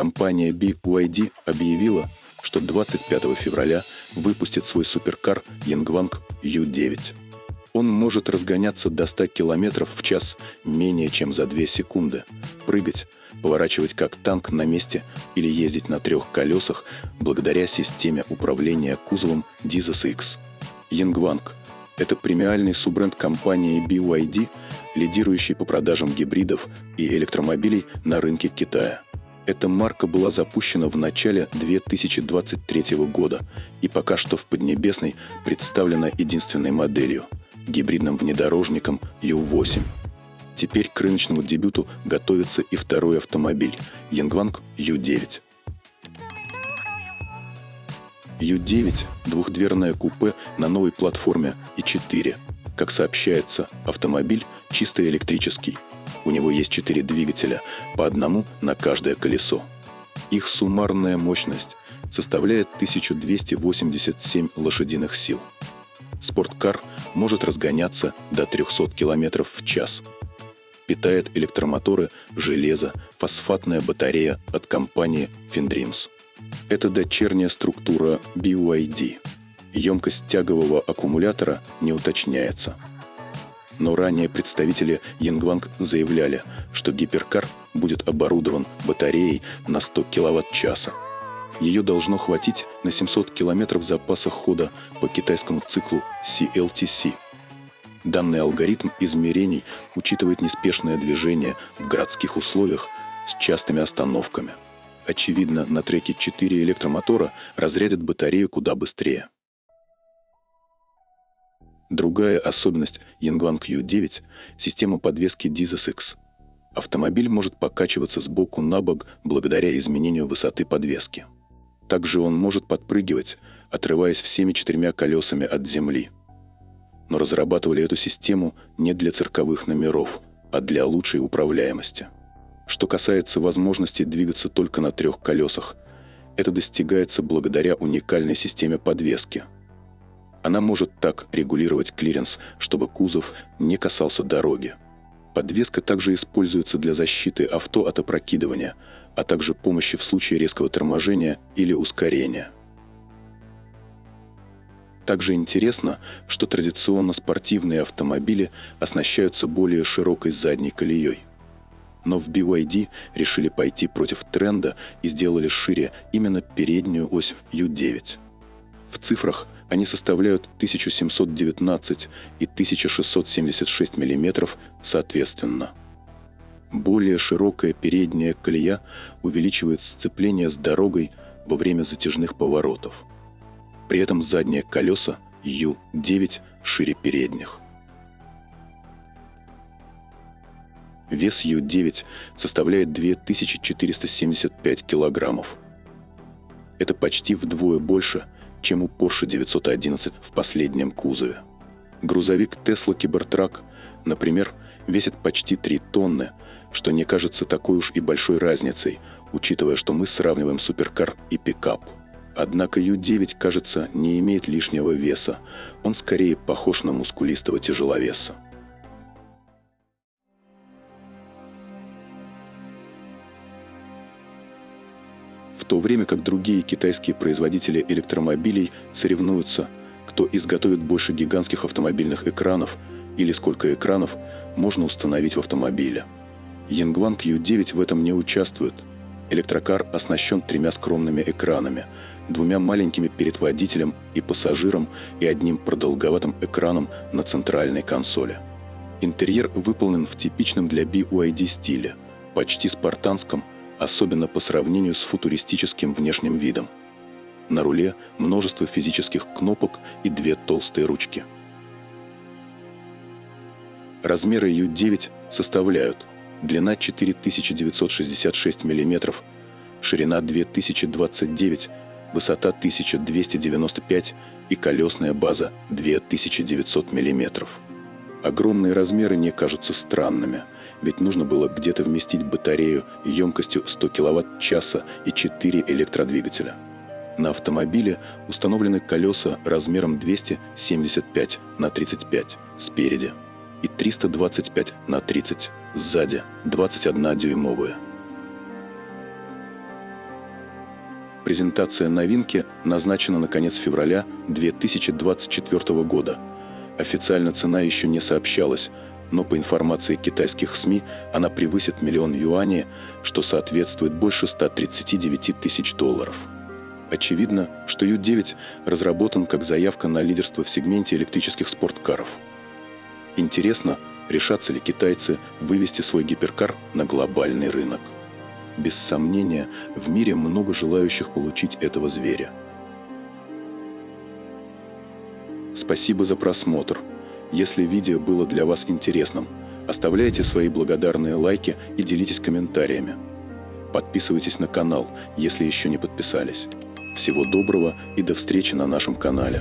Компания BYD объявила, что 25 февраля выпустит свой суперкар YangWang U9. Он может разгоняться до 100 км в час менее чем за 2 секунды, прыгать, поворачивать как танк на месте или ездить на 3 колесах благодаря системе управления кузовом DiSus-X. YangWang – это премиальный суббренд компании BYD, лидирующий по продажам гибридов и электромобилей на рынке Китая. Эта марка была запущена в начале 2023 года и пока что в Поднебесной представлена единственной моделью – гибридным внедорожником U8. Теперь к рыночному дебюту готовится и второй автомобиль – YangWang U9. U9 – двухдверное купе на новой платформе E4. Как сообщается, автомобиль чисто электрический. У него есть 4 двигателя, по одному на каждое колесо. Их суммарная мощность составляет 1287 лошадиных сил. Спорткар может разгоняться до 300 км в час. Питает электромоторы, железо, фосфатная батарея от компании FinDreams. Это дочерняя структура BYD. Емкость тягового аккумулятора не уточняется. Но ранее представители YangWang заявляли, что гиперкар будет оборудован батареей на 100 кВт-часа. Ее должно хватить на 700 км запаса хода по китайскому циклу CLTC. Данный алгоритм измерений учитывает неспешное движение в городских условиях с частыми остановками. Очевидно, на треке 4 электромотора разрядят батарею куда быстрее. Другая особенность YangWang U9 – система подвески DiSus-X. Автомобиль может покачиваться с боку на бок благодаря изменению высоты подвески. Также он может подпрыгивать, отрываясь всеми 4 колесами от земли. Но разрабатывали эту систему не для цирковых номеров, а для лучшей управляемости. Что касается возможности двигаться только на 3 колесах, это достигается благодаря уникальной системе подвески. Она может так регулировать клиренс, чтобы кузов не касался дороги. Подвеска также используется для защиты авто от опрокидывания, а также помощи в случае резкого торможения или ускорения. Также интересно, что традиционно спортивные автомобили оснащаются более широкой задней колеей. Но в BYD решили пойти против тренда и сделали шире именно переднюю ось U9. В цифрах они составляют 1719 и 1676 мм соответственно. Более широкая передняя колея увеличивает сцепление с дорогой во время затяжных поворотов. При этом задние колеса U9 шире передних. Вес U9 составляет 2475 кг. Это почти вдвое больше, чем у Porsche 911 в последнем кузове. Грузовик Tesla Cybertruck, например, весит почти 3 тонны, что не кажется такой уж и большой разницей, учитывая, что мы сравниваем суперкар и пикап. Однако U9, кажется, не имеет лишнего веса, он скорее похож на мускулистого тяжеловеса. В то время как другие китайские производители электромобилей соревнуются, кто изготовит больше гигантских автомобильных экранов или сколько экранов можно установить в автомобиле. YangWang U9 в этом не участвует. Электрокар оснащен 3 скромными экранами, 2 маленькими перед водителем и пассажиром и 1 продолговатым экраном на центральной консоли. Интерьер выполнен в типичном для BYD стиле, почти спартанском, особенно по сравнению с футуристическим внешним видом. На руле множество физических кнопок и 2 толстые ручки. Размеры U9 составляют длина 4966 мм, ширина 2029, высота 1295 и колесная база 2900 мм. Огромные размеры не кажутся странными, ведь нужно было где-то вместить батарею емкостью 100 кВт-часа и 4 электродвигателя. На автомобиле установлены колеса размером 275×35 спереди и 325×30 сзади, 21-дюймовые. презентация новинки назначена на конец февраля 2024 года. Официально цена еще не сообщалась, но по информации китайских СМИ она превысит $1 000 000, что соответствует больше $139 тысяч. Очевидно, что U9 разработан как заявка на лидерство в сегменте электрических спорткаров. Интересно, решатся ли китайцы вывести свой гиперкар на глобальный рынок. Без сомнения, в мире много желающих получить этого зверя. Спасибо за просмотр. Если видео было для вас интересным, оставляйте свои благодарные лайки и делитесь комментариями. Подписывайтесь на канал, если еще не подписались. Всего доброго и до встречи на нашем канале.